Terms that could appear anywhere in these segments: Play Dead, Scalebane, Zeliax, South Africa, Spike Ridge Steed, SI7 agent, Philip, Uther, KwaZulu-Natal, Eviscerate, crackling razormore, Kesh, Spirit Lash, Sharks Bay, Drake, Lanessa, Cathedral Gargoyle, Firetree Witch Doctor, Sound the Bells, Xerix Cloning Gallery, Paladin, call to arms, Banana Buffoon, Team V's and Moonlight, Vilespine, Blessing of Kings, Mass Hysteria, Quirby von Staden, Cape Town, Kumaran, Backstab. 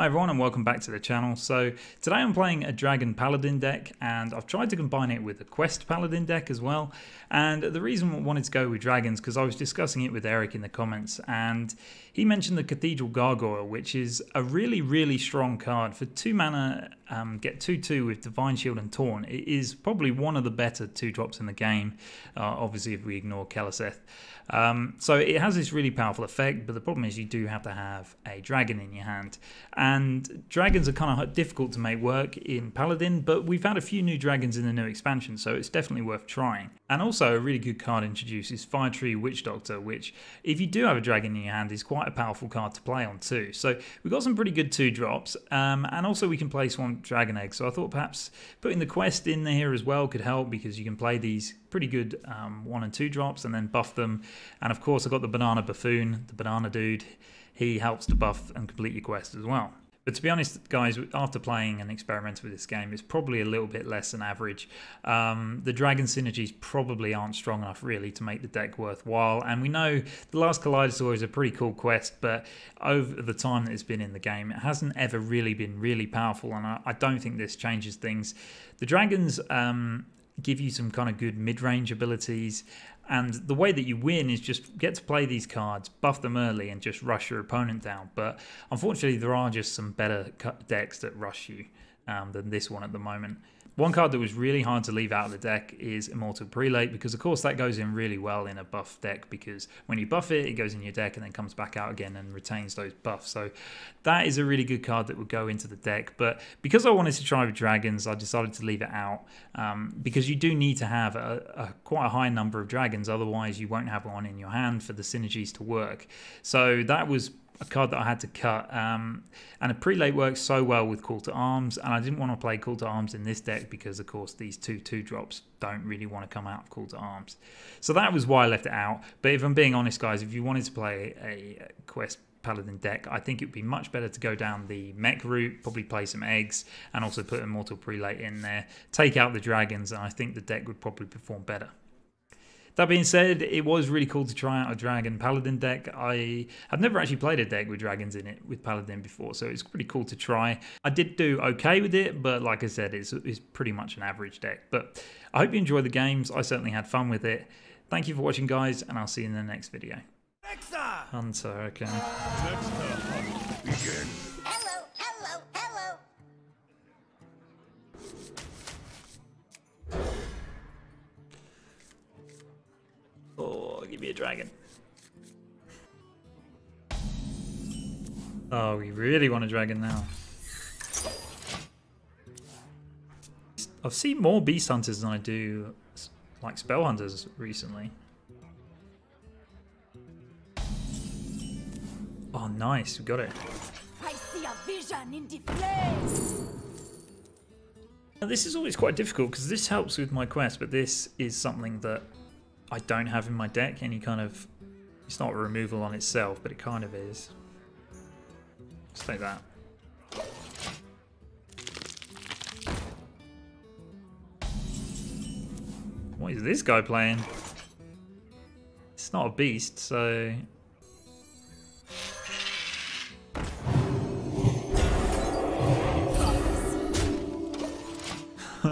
Hi everyone and welcome back to the channel. So today I'm playing a Dragon Paladin deck and I've tried to combine it with a Quest Paladin deck as well. And the reason I wanted to go with Dragons because I was discussing it with Eric in the comments and he mentioned the Cathedral Gargoyle, which is a really strong card. For 2 mana, get 2/2 with Divine Shield and Taunt. It is probably one of the better 2-drops in the game, obviously if we ignore Keleseth. So it has this really powerful effect, but the problem is you do have to have a dragon in your hand. And dragons are kind of difficult to make work in Paladin, but we've had a few new dragons in the new expansion, so it's definitely worth trying. And also a really good card introduced is Firetree Witch Doctor, which if you do have a dragon in your hand is quite a powerful card to play on too. So we've got some pretty good 2-drops, and also we can place one Dragon Egg, so I thought perhaps putting the quest in there as well could help because you can play these pretty good 1 and 2 drops and then buff them. And of course I've got the Banana Buffoon, the banana dude. He helps to buff and complete your quest as well. But to be honest guys, after playing and experimenting with this game, it's probably a little bit less than average. The dragon synergies probably aren't strong enough really to make the deck worthwhile, and we know the last Kaleidosaur is a pretty cool quest, but over the time that it's been in the game it hasn't ever really been really powerful, and I don't think this changes things. The dragons give you some kind of good mid-range abilities, and the way that you win is just get to play these cards, buff them early and just rush your opponent down. But unfortunately there are just some better decks that rush you than this one at the moment. One card that was really hard to leave out of the deck is Immortal Prelate, because of course that goes in really well in a buff deck, because when you buff it, it goes in your deck and then comes back out again and retains those buffs. So that is a really good card that would go into the deck, but because I wanted to try with dragons, I decided to leave it out, because you do need to have quite a high number of dragons, otherwise you won't have one in your hand for the synergies to work. So that was a card that I had to cut, and a prelate works so well with Call to Arms, and I didn't want to play Call to Arms in this deck because of course these 2/2 drops don't really want to come out of Call to Arms. So that was why I left it out. But if I'm being honest guys, if you wanted to play a Quest Paladin deck, I think it would be much better to go down the mech route, probably play some eggs and also put Immortal Prelate in there, take out the dragons, and I think the deck would probably perform better. That being said, it was really cool to try out a Dragon Paladin deck. I have never actually played a deck with dragons in it with Paladin before, so it's pretty cool to try. I did do okay with it, but like I said, it's pretty much an average deck. But I hope you enjoy the games. I certainly had fun with it. Thank you for watching, guys, and I'll see you in the next video. Hunter, okay. Begin. Hello. Oh, give me a dragon. Oh, we really want a dragon now. I've seen more beast hunters than I do like spell hunters recently. Oh, nice. We got it. I see a vision in the flames. Now, this is always quite difficult because this helps with my quest, but this is something that I don't have in my deck any kind of, it's not a removal on itself, but it kind of is. Let's take that. What is this guy playing? It's not a beast, so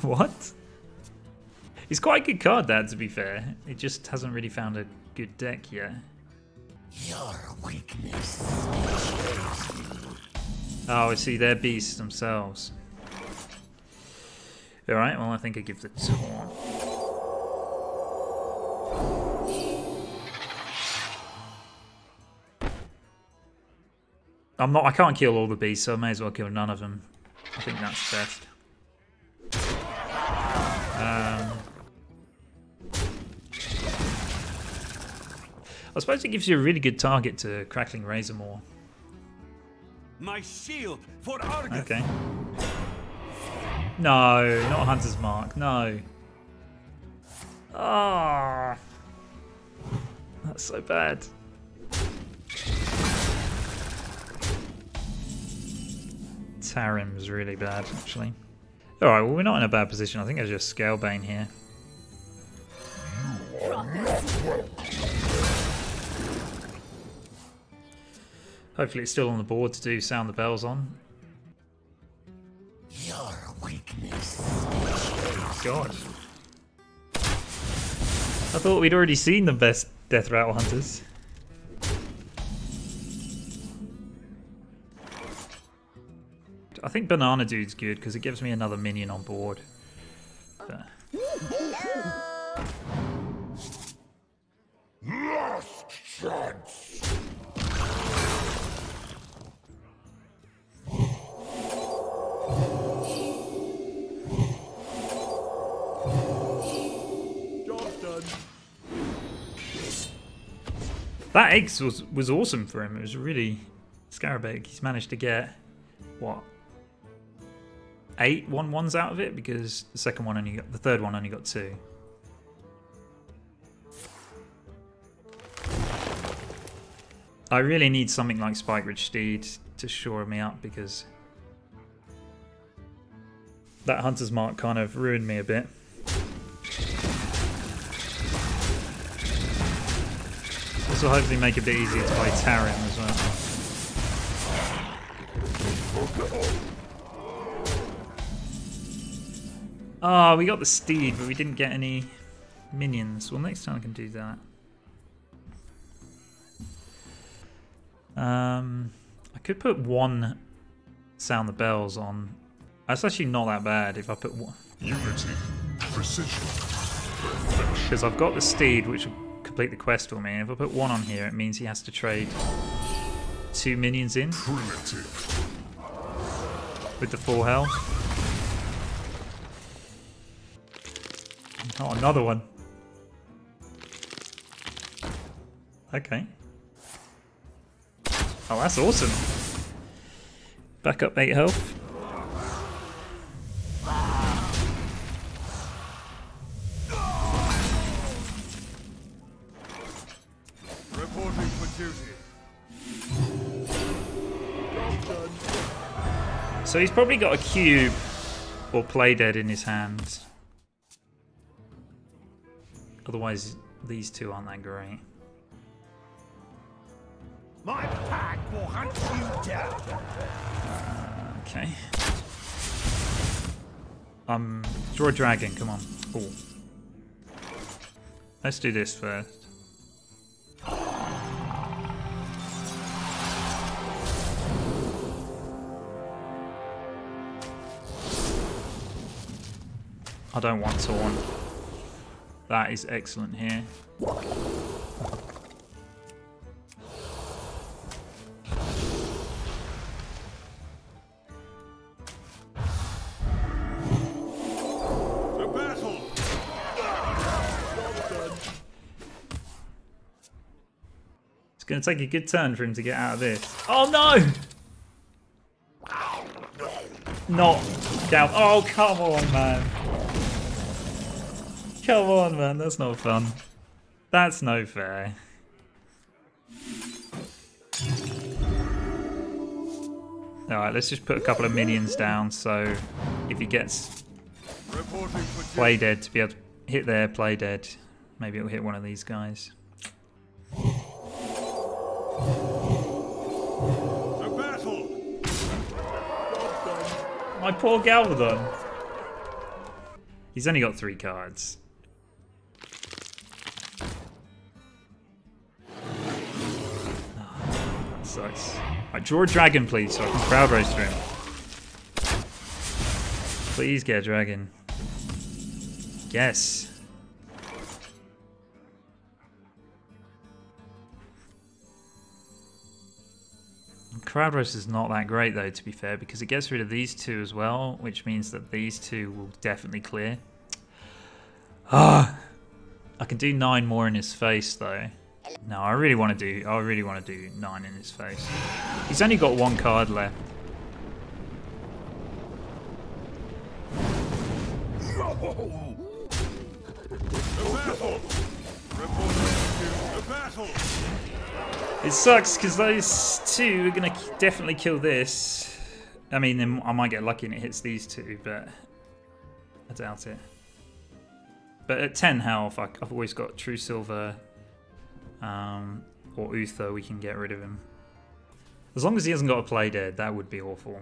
what? It's quite a good card, that, to be fair. It just hasn't really found a good deck yet. Your weakness. Oh, I see, they're beasts themselves. Alright, well, I think I give the taunt. I can't kill all the beasts, so I may as well kill none of them. I think that's best. I suppose it gives you a really good target to crackling razormore. My shield for Argus. Okay. No, not Hunter's Mark. No. Ah, oh, that's so bad. Tarim's really bad, actually. All right, well, we're not in a bad position. I think there's just Scalebane here. Hopefully it's still on the board to do Sound the Bells on. Your weakness. Oh God. I thought we'd already seen the best Death Rattle hunters. I think Banana Dude's good because it gives me another minion on board. But... Last chance. That egg was awesome for him. It was really Scarab egg. He's managed to get what? 8 1/1s out of it because the second one only got, the third one only got 2. I really need something like Spike Ridge Steed to shore me up because that Hunter's Mark kind of ruined me a bit. This will hopefully make it a bit easier to play Tarim as well. Oh, we got the steed, but we didn't get any minions. Well, next time I can do that. I could put one Sound the Bells on. That's actually not that bad if I put one. Unity, precision, perfection. Because I've got the steed, which will complete the quest for me. If I put one on here, it means he has to trade 2 minions in. Primitive. With the 4 health. Oh, another one. Okay. Oh, that's awesome. Back up 8 health. Reporting for duty. So he's probably got a cube or Play Dead in his hand. Otherwise, these two aren't that great. My pack will hunt you down. Okay. Draw a dragon. Come on. Oh. Let's do this first. I don't want Torn. That is excellent here. The battle. It's going to take a good turn for him to get out of this. Oh no! Not down. Oh come on, man. Come on, man, that's not fun. That's no fair. Alright, let's just put a couple of minions down so if he gets Play Dead to be able to hit their Play Dead, maybe it'll hit one of these guys. A battle. My poor Galvadon. He's only got 3 cards. Sucks. Right, draw a dragon, please, so I can crowd roast him. Please get a dragon. Yes. Crowd roast is not that great, though, to be fair, because it gets rid of these two as well, which means that these two will definitely clear. Ah, I can do 9 more in his face, though. No, I really want to do 9 in his face. He's only got 1 card left. It sucks because those two are gonna definitely kill this. I mean, I might get lucky and it hits these two, but I doubt it. But at 10 health, I've always got True Silver. Or Uther, we can get rid of him. As long as he hasn't got a Play Dead, that would be awful.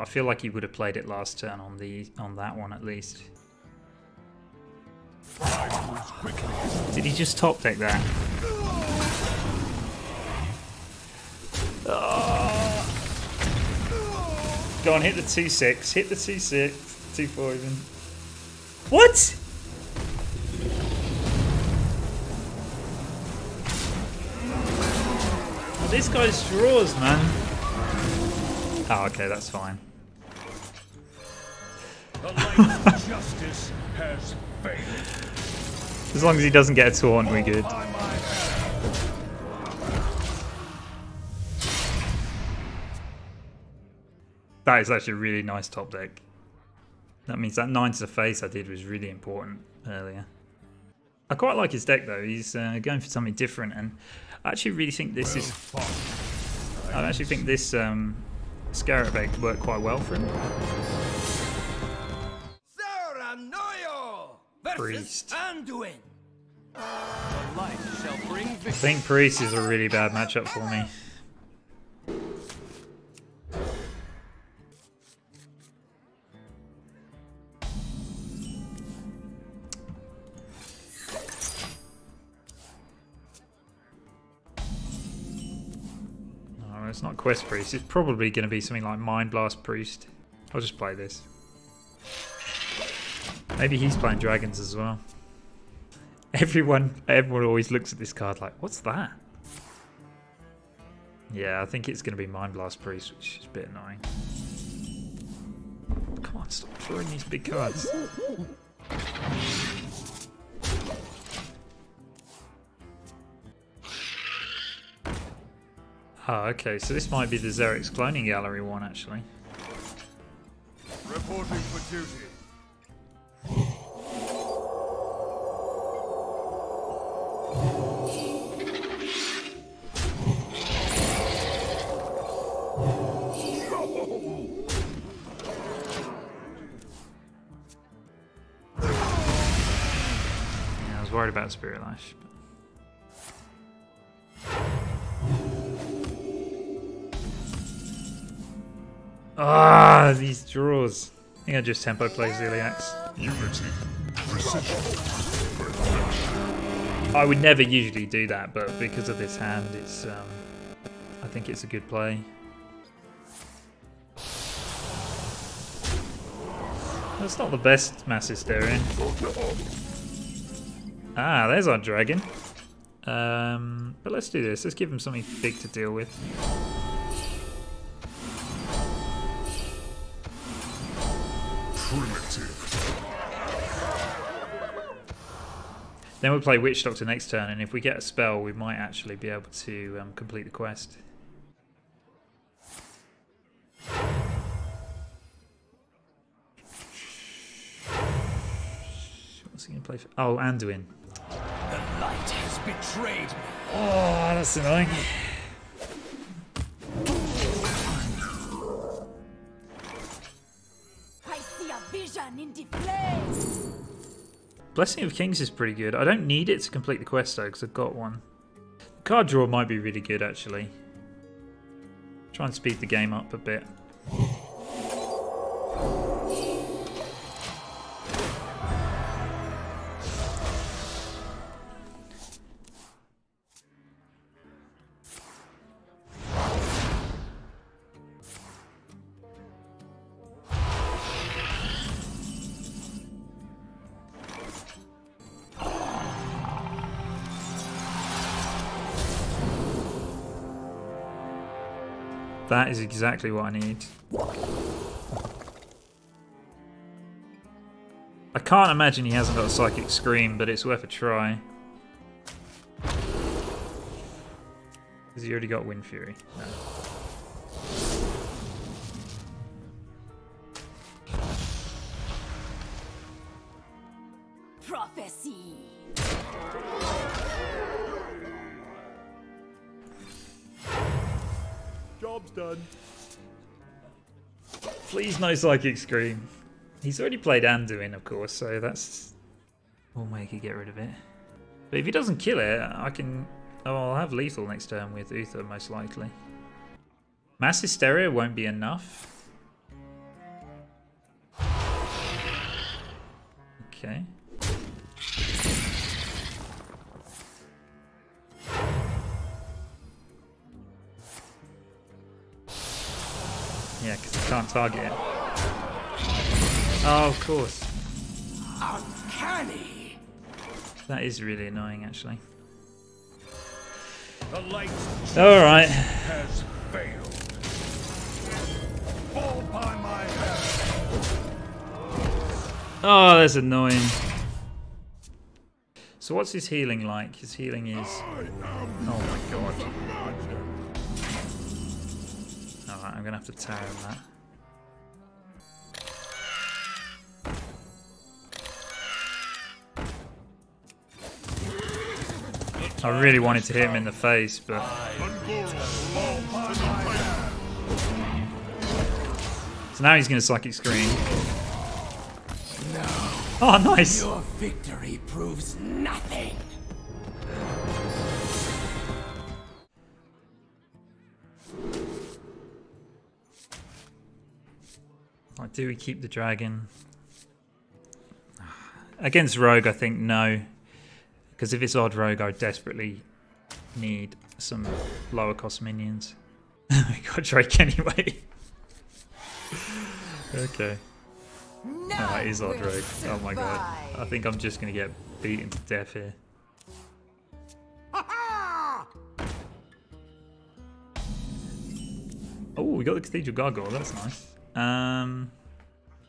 I feel like you would have played it last turn on that one at least. Did he just top deck that? Oh. Go on, hit the 2-6. Hit the 2-6. 2-4 even. What? Oh, this guy's draws, man. Oh, okay, that's fine. The light of justice has failed. As long as he doesn't get a taunt, we're good. That is actually a really nice top deck. That means that 9 to the face I did was really important earlier. I quite like his deck though. He's going for something different, and I actually really think this is... I actually think this Scarabeg could work quite well for him. Priest. I think Priest is a really bad matchup for me. It's not Quest Priest, it's probably going to be something like Mind Blast Priest. I'll just play this. Maybe he's playing dragons as well. Everyone always looks at this card like, what's that? Yeah, I think it's going to be Mind Blast Priest, which is a bit annoying. Come on, stop throwing these big cards. Oh, okay, so this might be the Xerix Cloning Gallery one, actually. Reporting for duty. Yeah, I was worried about Spirit Lash. But... ah, these draws. I think I just tempo play Zeliax. I would never usually do that, but because of this hand, it's I think it's a good play. That's not the best Mass Hysteria. Ah, there's our dragon. But let's do this. Let's give him something big to deal with. Then we'll play Witch Doctor next turn, and if we get a spell, we might actually be able to complete the quest. What's he going to play for? Oh, Anduin. The light has betrayed me. Oh, that's annoying. Blessing of Kings is pretty good. I don't need it to complete the quest though, because I've got one. The card draw might be really good actually. Try and speed the game up a bit. That is exactly what I need. I can't imagine he hasn't got a Psychic Scream, but it's worth a try. Has he already got Wind Fury? No. Prophecy. Job's done. Please no Psychic Scream. He's already played Anduin, of course, so that's... we'll make it get rid of it. But if he doesn't kill it, I can... oh, I'll have lethal next turn with Uther, most likely. Mass Hysteria won't be enough. Okay. Yeah, because I can't target it. Oh, of course. Uncanny. That is really annoying, actually. All right. Has failed. Fall by my hand. Oh, that's annoying. So what's his healing like? His healing is... Oh my god. Alright, I'm going to have to Tarim that. I really wanted to hit him in the face, but... So now he's going to Psychic Scream. Oh, nice! Your victory proves nothing. Like, do we keep the dragon? Against Rogue, I think no. Because if it's odd Rogue, I desperately need some lower cost minions. We got Drake anyway. Okay. Oh, that is odd Rogue. Oh my god. I think I'm just going to get beaten to death here. Oh, we got the Cathedral Gargoyle. That's nice.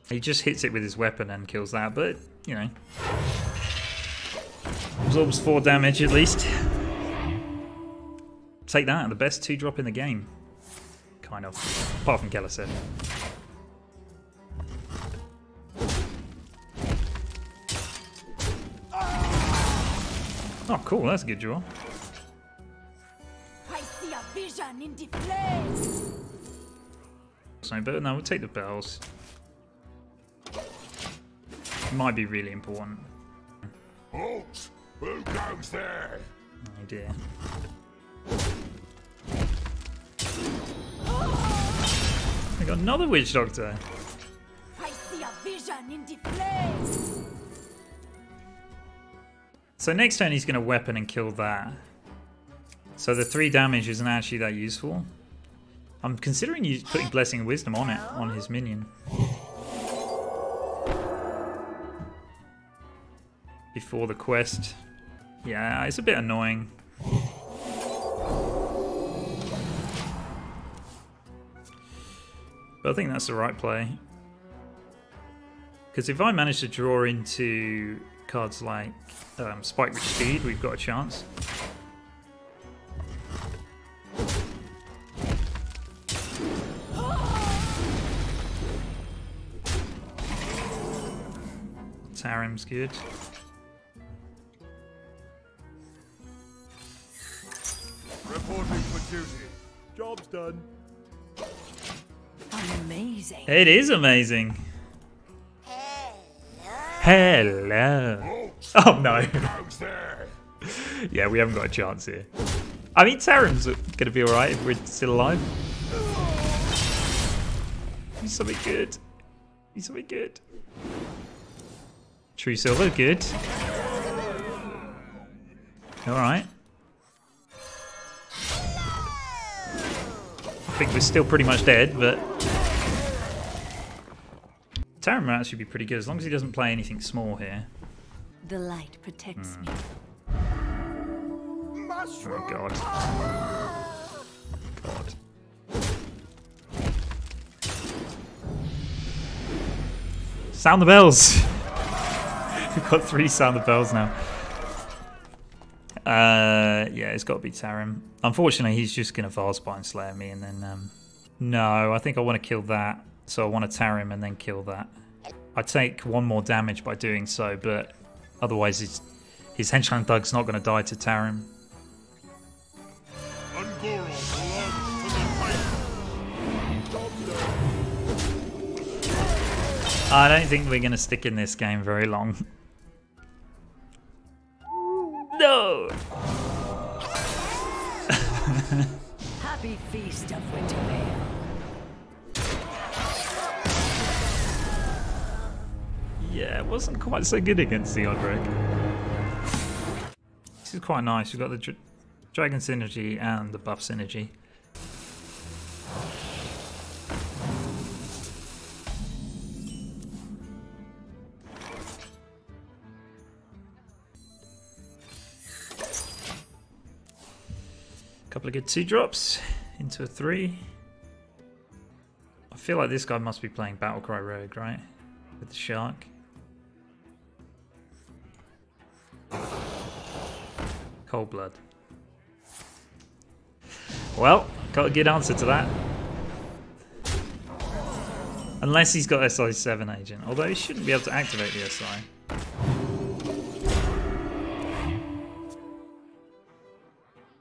He just hits it with his weapon and kills that, but, you know. Absorbs 4 damage at least. Take that, the best 2-drop in the game. Kind of. Apart from Keleseth. Oh cool, that's a good draw. I see a vision in the flames. So but no, we'll take the bells. Might be really important. Halt! Who goes there? Oh dear. I got another Witch Doctor. I see a vision in the flames. So next turn he's going to weapon and kill that. So the 3 damage isn't actually that useful. I'm considering putting Blessing of Wisdom on it, on his minion. Before the quest. Yeah, it's a bit annoying. But I think that's the right play. Because if I manage to draw into cards like Spike Ridge Steed, we've got a chance. Tarim's good. Job's done. Amazing. It is amazing. Hello. Oh no. Yeah, we haven't got a chance here. I mean, Tarim's gonna be alright if we're still alive. He's something good. He's something good. True silver, good. Alright. I think we're still pretty much dead, but Tarim might actually be pretty good as long as he doesn't play anything small here. The light protects me. Oh god. God. Sound the bells! We've got 3 sound the bells now. Yeah, it's got to be Tarim. Unfortunately, he's just going to Vilespine Slayer me and then... no, I think I want to kill that. So I want to Tarim and then kill that. I take 1 more damage by doing so, but otherwise his henchman thug's not going to die to Tarim. I don't think we're going to stick in this game very long. No. Happy feast of Wintervale. Yeah, it wasn't quite so good against the Drake. This is quite nice. We've got the Dragon Synergy and the Buff Synergy. Couple of good 2-drops into a 3. I feel like this guy must be playing Battlecry Rogue, right? With the shark. Cold blood. Well, got a good answer to that. Unless he's got SI7 agent, although he shouldn't be able to activate the SI.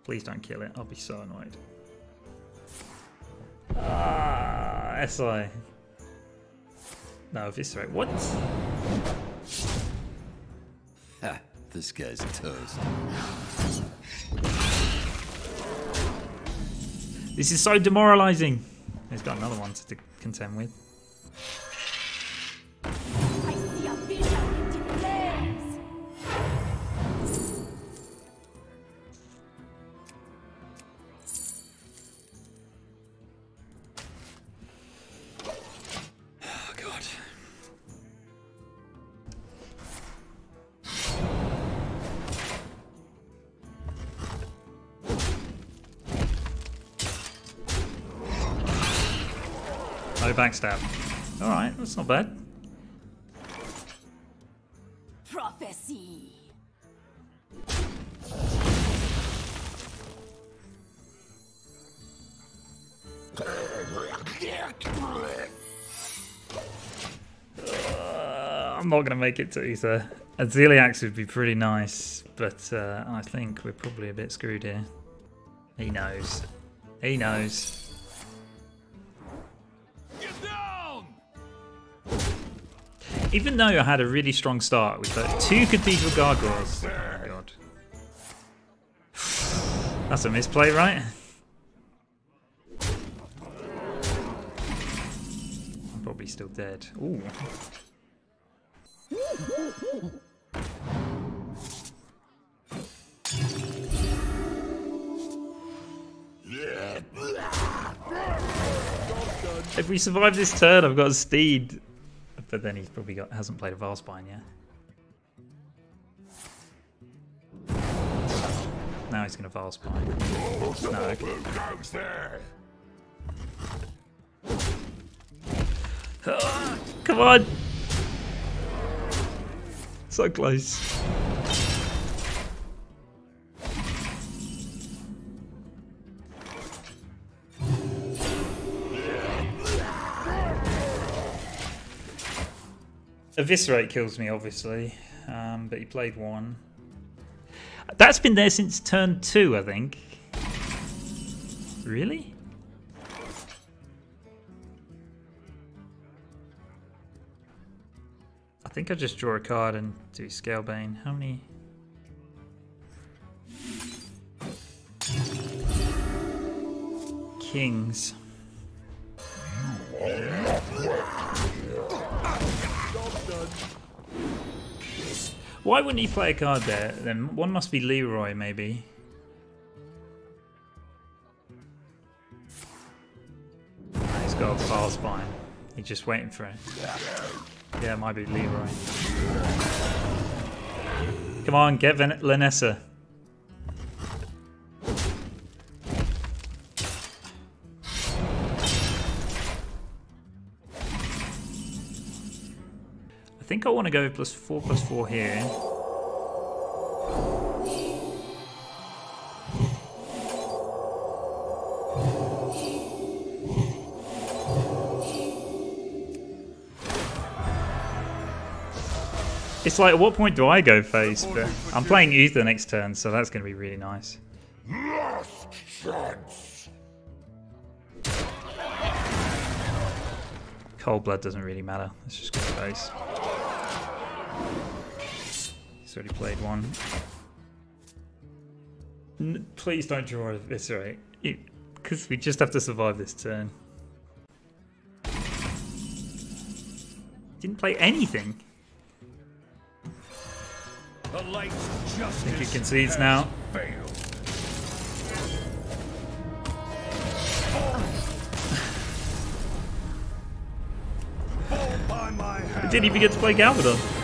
Please don't kill it, I'll be so annoyed. Ah, SI. No, Eviscerate. What? Ha, this guy's toast. This is so demoralizing. He's got another one to contend with. I see a vision into flames. Oh God. No backstab. All right, that's not bad. Prophecy. I'm not gonna make it to Uther. A Zeliax would be pretty nice, but I think we're probably a bit screwed here. He knows. He knows. Even though I had a really strong start with like 2 Cathedral Gargoyles. Oh my God. That's a misplay, right? I'm probably still dead. Ooh. If we survive this turn, I've got a Steed. But then he's probably hasn't played a Vilespine yet. Now he's going to Vilespine. No, okay. Come on! So close. Eviscerate kills me, obviously, but he played 1. That's been there since turn 2, I think. Really? I think I just draw a card and do Scalebane. How many? Kings. Why wouldn't he play a card there? Then one must be Leroy, maybe. He's got a Vilespine. He's just waiting for it. Yeah, it might be Leroy. Come on, get Lanessa. I think I want to go +4/+4 here. It's like, at what point do I go face? But I'm playing Uther the next turn, so that's going to be really nice. Last chance. Cold blood doesn't really matter. Let's just go face. He's already played 1. Please don't draw this right, because we just have to survive this turn. Didn't play anything. I think he concedes now. He didn't even get to play Galvadon.